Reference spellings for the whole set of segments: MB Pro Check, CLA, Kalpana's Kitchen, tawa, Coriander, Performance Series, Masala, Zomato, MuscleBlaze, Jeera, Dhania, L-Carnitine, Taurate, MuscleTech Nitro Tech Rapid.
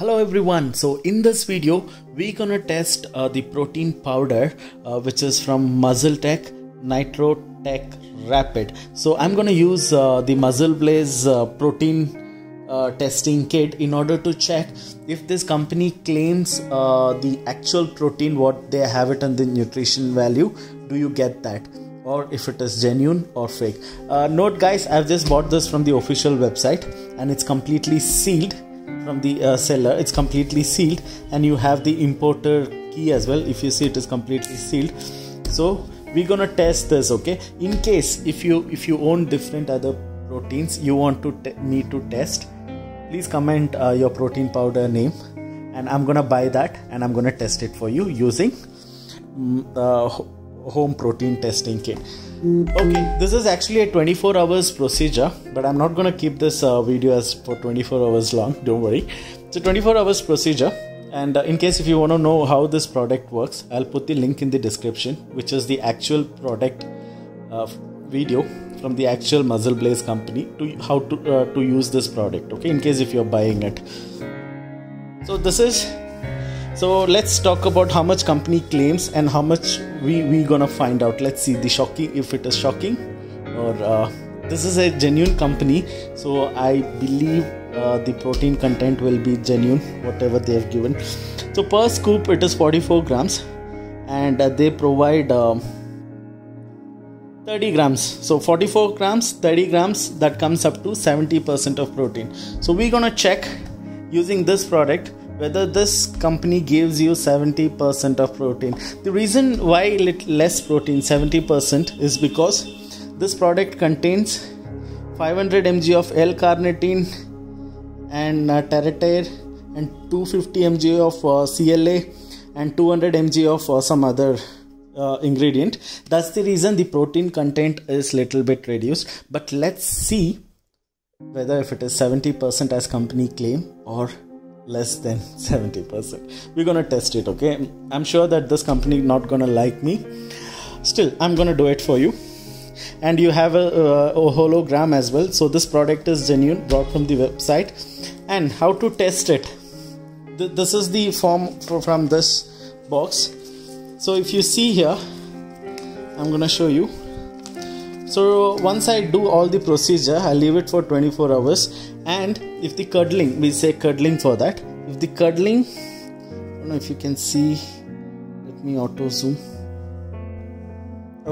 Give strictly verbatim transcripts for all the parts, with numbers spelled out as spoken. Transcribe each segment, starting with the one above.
Hello everyone, so in this video we gonna test uh, the protein powder uh, which is from MuscleTech Nitro Tech Rapid. So I'm gonna use uh, the MuscleBlaze uh, protein uh, testing kit in order to check if this company claims uh, the actual protein what they have it and the nutrition value. Do you get that? Or if it is genuine or fake. Uh, note guys, I've just bought this from the official website and it's completely sealed from the uh, seller. It's completely sealed and you have the importer key as well. If you see, it is completely sealed. So we're gonna test this, okay? In case if you if you own different other proteins you want to need to test, please comment uh, your protein powder name and I'm gonna buy that and I'm gonna test it for you using uh, home protein testing kit. Okay, this is actually a twenty-four hours procedure, but I'm not gonna keep this uh, video as for twenty-four hours long, don't worry. It's a twenty-four hours procedure, and uh, in case if you want to know how this product works, I'll put the link in the description, which is the actual product uh, video from the actual MuscleBlaze company to how to uh, to use this product, okay, in case if you're buying it. So this is So let's talk about how much company claims and how much we we gonna find out. Let's see the shocking, if it is shocking, or uh, this is a genuine company. So I believe uh, the protein content will be genuine, whatever they have given. So per scoop it is forty-four grams, and uh, they provide um, thirty grams. So forty-four grams, thirty grams, that comes up to seventy percent of protein. So we're gonna check using this product whether this company gives you seventy percent of protein. The reason why little less protein, seventy percent, is because this product contains five hundred milligrams of L-Carnitine and uh, Taurate, and two hundred fifty milligrams of uh, C L A, and two hundred milligrams of uh, some other uh, ingredient. That's the reason the protein content is little bit reduced. But let's see whether if it is seventy percent as company claim or less than seventy percent. We're gonna test it, okay? I'm sure that this company not gonna like me. Still, I'm gonna do it for you. And you have a, a, a hologram as well. So this product is genuine, brought from the website. And how to test it? Th this is the form for, from this box. So if you see here, I'm gonna show you. So once I do all the procedure, I leave it for twenty-four hours, and if the curdling, we say curdling for that, if the curdling, I don't know if you can see, let me auto zoom.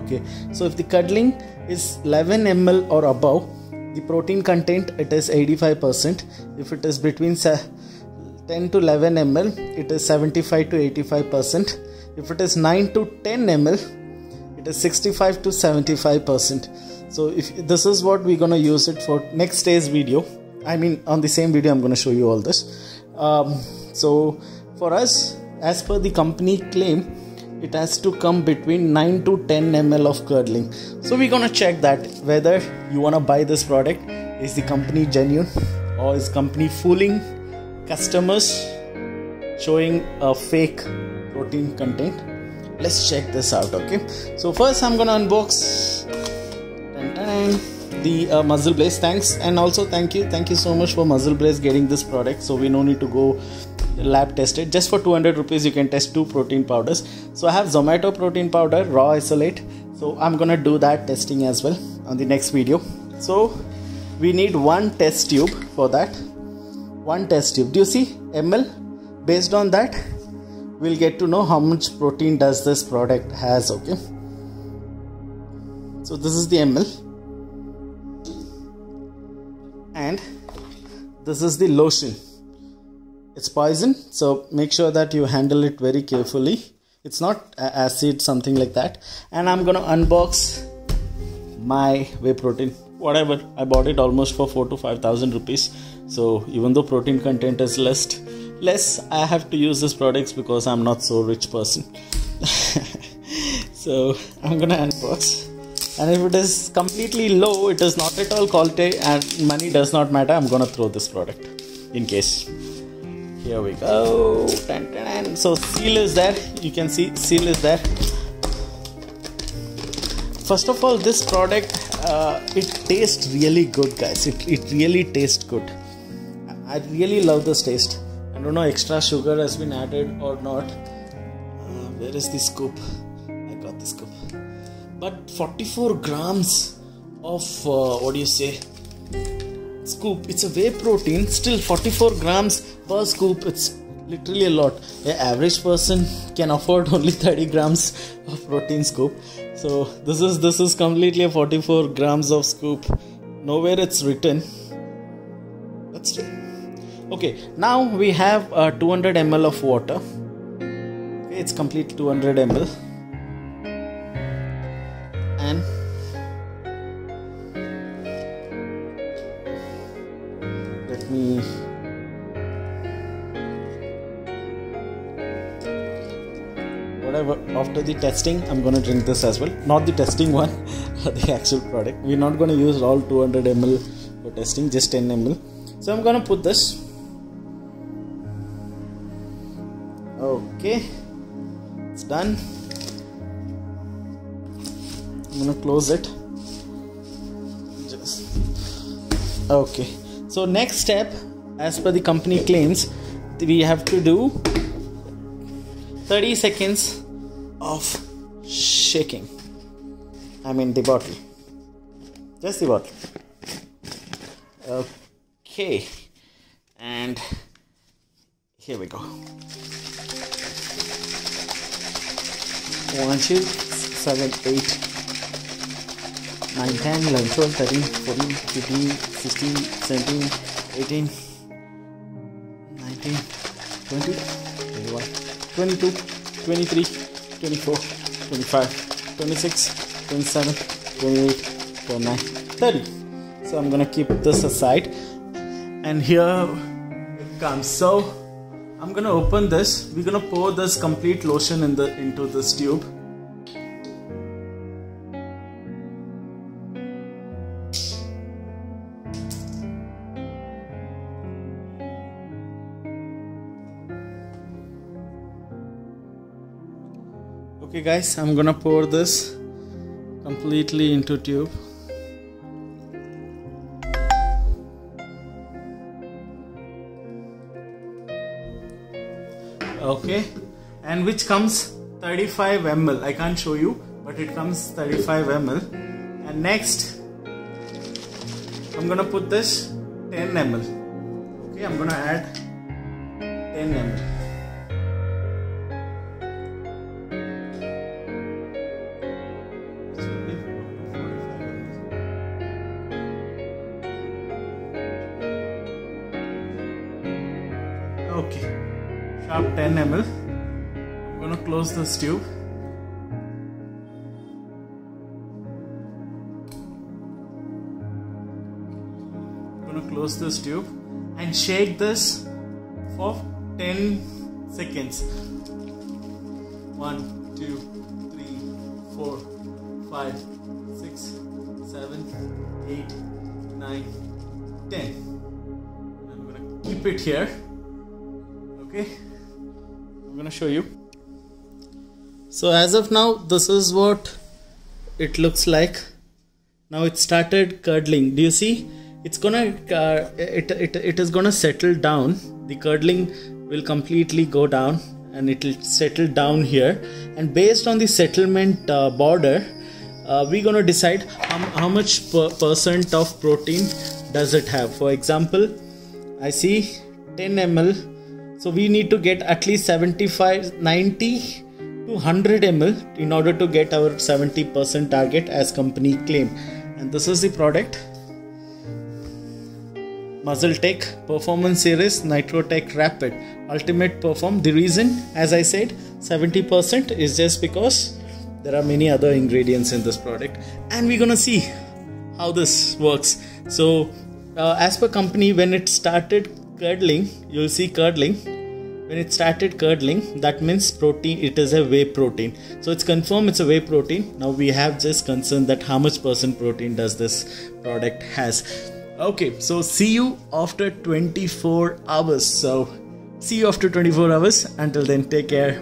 Okay, so if the curdling is eleven milliliters or above, the protein content it is eighty-five percent. If it is between ten to eleven milliliters, it is seventy-five to eighty-five percent. If it is nine to ten milliliters, is sixty-five to seventy-five percent. So if this is what we're gonna use it for next day's video, I mean on the same video I'm gonna show you all this. Um, so for us, as per the company claim, it has to come between nine to ten milliliters of curdling. So we're gonna check that whether you wanna buy this product. Is the company genuine, or is company fooling customers, showing a fake protein content? Let's check this out, okay? So first I'm gonna unbox dun, dun, dun, the uh, MuscleBlaze. Thanks, and also thank you thank you so much for MuscleBlaze getting this product, so we no need to go lab test it. Just for two hundred rupees you can test two protein powders. So I have Zomato protein powder raw isolate, so I'm gonna do that testing as well on the next video. So we need one test tube for that. One test tube, do you see ml? Based on that we'll get to know how much protein does this product has, okay? So this is the ml, and this is the lotion. It's poison, so make sure that you handle it very carefully. It's not acid, something like that. And I'm gonna unbox my whey protein, whatever. I bought it almost for four to five thousand rupees. So even though protein content is less, less I have to use these products because I'm not so rich person. So I'm gonna unbox, and if it is completely low, it is not at all quality and money does not matter. I'm gonna throw this product in case. Here we go. Dun, dun, dun. So seal is there, you can see seal is there. First of all, this product uh, it tastes really good guys. It, it really tastes good. I really love this taste. don't know extra sugar has been added or not. Uh, where is the scoop? I got the scoop. But forty-four grams of uh, what do you say? Scoop. It's a whey protein. Still forty-four grams per scoop. It's literally a lot. An average person can afford only thirty grams of protein scoop. So this is this is completely a forty-four grams of scoop. Nowhere it's written. That's it. Okay, now we have uh, two hundred milliliters of water. Okay, it's complete two hundred milliliters. And let me whatever after the testing, I'm gonna drink this as well. Not the testing one, the actual product. We're not gonna use all two hundred milliliters for testing, just ten milliliters. So I'm gonna put this. Okay, it's done. I'm gonna close it. Just okay. So next step, as per the company claims, we have to do thirty seconds of shaking. I mean the bottle, just the bottle. Okay, and here we go. one, two, seven, eight, nine, ten, eleven, twelve, thirteen, fourteen, fifteen, sixteen, seventeen, eighteen, nineteen, twenty, twenty-one, twenty-two, twenty-three, twenty-four, twenty-five, twenty-six, twenty-seven, twenty-eight, twenty-nine, thirty. So I'm gonna keep this aside, and here it comes. So I'm gonna open this. We're gonna pour this complete lotion in the into this tube. Okay guys, I'm gonna pour this completely into tube. Okay, and which comes thirty-five milliliters. I can't show you, but it comes thirty-five milliliters. And next, I'm gonna put this ten milliliters. Okay, I'm gonna add ten milliliters. ten milliliters. I'm gonna close this tube. I'm gonna close this tube and shake this for ten seconds. one, two, three, four, five, six, seven, eight, nine, ten. I'm gonna keep it here. Okay. I'm gonna show you. So as of now, this is what it looks like. Now it started curdling. Do you see? It's gonna uh, it, it it is gonna settle down. The curdling will completely go down, and it will settle down here. And based on the settlement uh, border, uh, we're gonna decide how, how much per percent of protein does it have. For example, I see ten milliliters. So we need to get at least seventy-five, ninety to one hundred milliliters in order to get our seventy percent target as company claim. And this is the product, MuscleTech Performance Series Nitro Tech Rapid Ultimate Perform. The reason, as I said, seventy percent is just because there are many other ingredients in this product, and we're gonna see how this works. So uh, as per company, when it started curdling, you'll see curdling. When it started curdling, that means protein, it is a whey protein. So it's confirmed it's a whey protein. Now we have just concerned that how much percent protein does this product has. Okay, so see you after twenty-four hours. So see you after twenty-four hours. Until then, take care.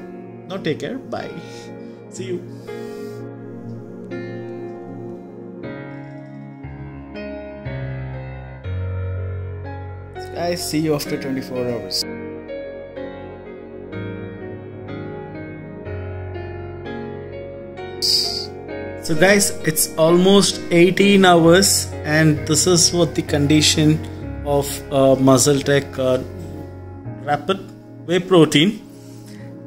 No, take care. Bye. See you. I see you after twenty-four hours. So guys, it's almost eighteen hours and this is what the condition of uh, MuscleTech uh, Rapid whey protein,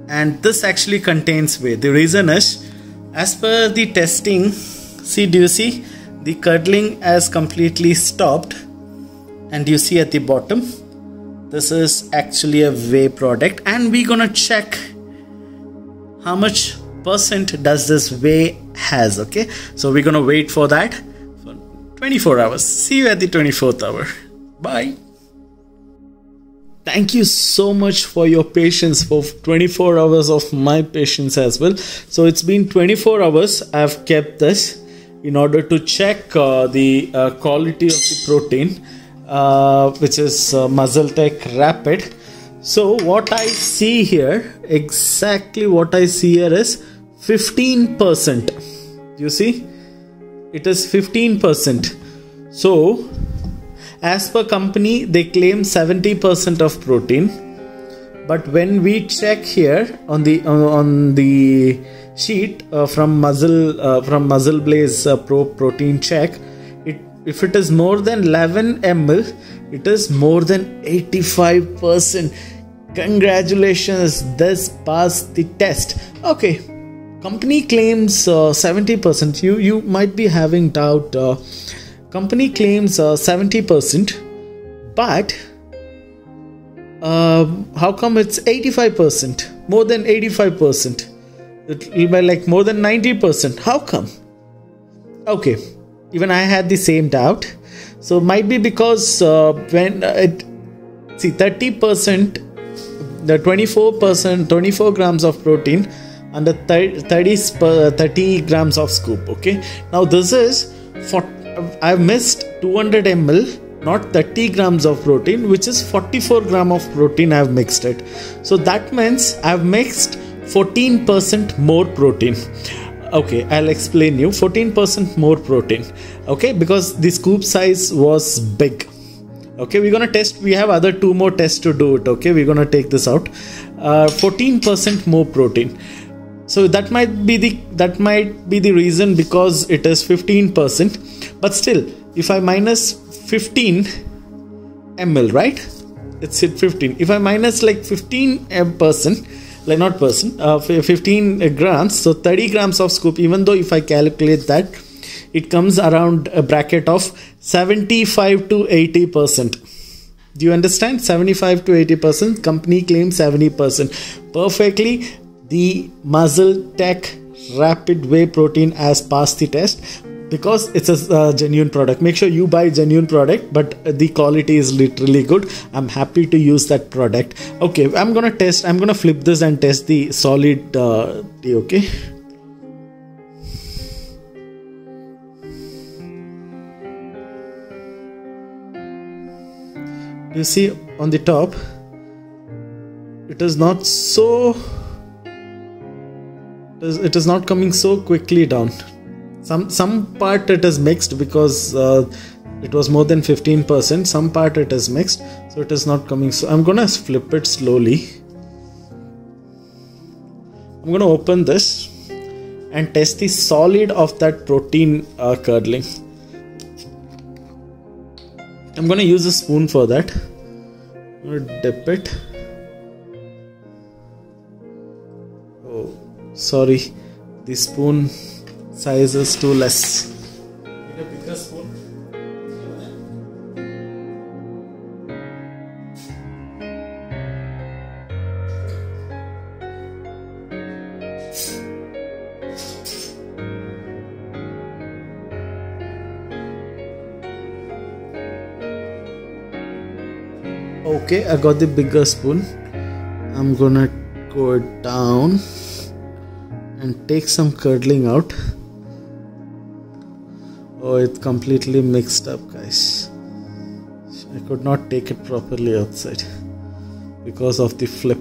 and this actually contains whey. The reason is, as per the testing, see, do you see the curdling has completely stopped, and you see at the bottom this is actually a whey product, and we're gonna check how much percent does this whey has. Okay, so we're gonna wait for that for twenty-four hours. See you at the twenty-fourth hour. Bye. Thank you so much for your patience for twenty-four hours of my patience as well. So it's been twenty-four hours I've kept this in order to check uh, the uh, quality of the protein, uh, which is uh, MuscleTech Rapid. So what I see here, exactly what I see here is fifteen percent. You see, it is fifteen percent. So as per company, they claim seventy percent of protein, but when we check here on the uh, on the sheet uh, from Muscle uh, from MuscleBlaze uh, Pro Protein Check, it if it is more than eleven milliliters, it is more than eighty-five percent. Congratulations, this passed the test. Okay, company claims uh, seventy percent. You you might be having doubt. Uh, Company claims uh, seventy percent, but uh, how come it's eighty-five percent? More than eighty-five percent. It will be like more than ninety percent. How come? Okay, even I had the same doubt. So might be because uh, when it see thirty percent, the twenty-four percent, twenty-four grams of protein under thirty grams of scoop. Okay, now this is forty. I missed two hundred milliliters, not thirty grams of protein, which is forty-four grams of protein I've mixed it. So that means I've mixed fourteen percent more protein. Okay, I'll explain you. Fourteen percent more protein, okay, because the scoop size was big. Okay, we're gonna test, we have other two more tests to do it. Okay, we're gonna take this out. uh, fourteen percent more protein. So that might be the that might be the reason, because it is fifteen percent. But still, if I minus fifteen milliliters, right? It's at fifteen. If I minus like fifteen percent, like not percent, uh, fifteen grams, so thirty grams of scoop. Even though if I calculate that, it comes around a bracket of seventy-five to eighty percent. Do you understand? seventy-five to eighty percent. Company claims seventy percent. Perfectly. The MuscleTech Rapid Whey Protein has passed the test because it's a uh, genuine product. Make sure you buy genuine product, but the quality is literally good. I'm happy to use that product. Okay, I'm gonna test. I'm gonna flip this and test the solid uh, tea. Okay. You see on the top, it is not so. It is not coming so quickly down. Some some part it is mixed because uh, it was more than fifteen percent. Some part it is mixed, so it is not coming. So I'm gonna flip it slowly. I'm gonna open this and test the solid of that protein uh, curdling. I'm gonna use a spoon for that. I'm gonna dip it. Oh. Sorry, the spoon size is too less. Need a bigger spoon? Okay, I got the bigger spoon. I'm gonna go it down and take some curdling out. Oh, it's completely mixed up, guys. I could not take it properly outside because of the flip.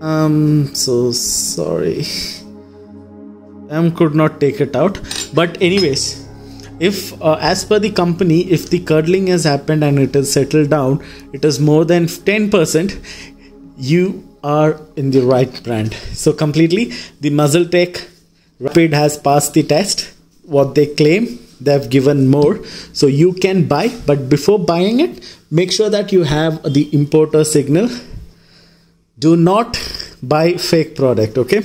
Um, so sorry. I could not take it out. But anyways, if uh, as per the company, if the curdling has happened and it is settled down, it is more than ten percent. You are in the right brand. So completely, the MuscleTech Rapid has passed the test. What they claim, they have given more, so you can buy. But before buying it, make sure that you have the importer signal. Do not buy fake product, okay?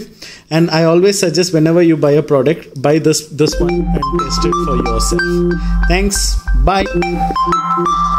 And I always suggest whenever you buy a product, buy this this one and test it for yourself. Thanks, bye.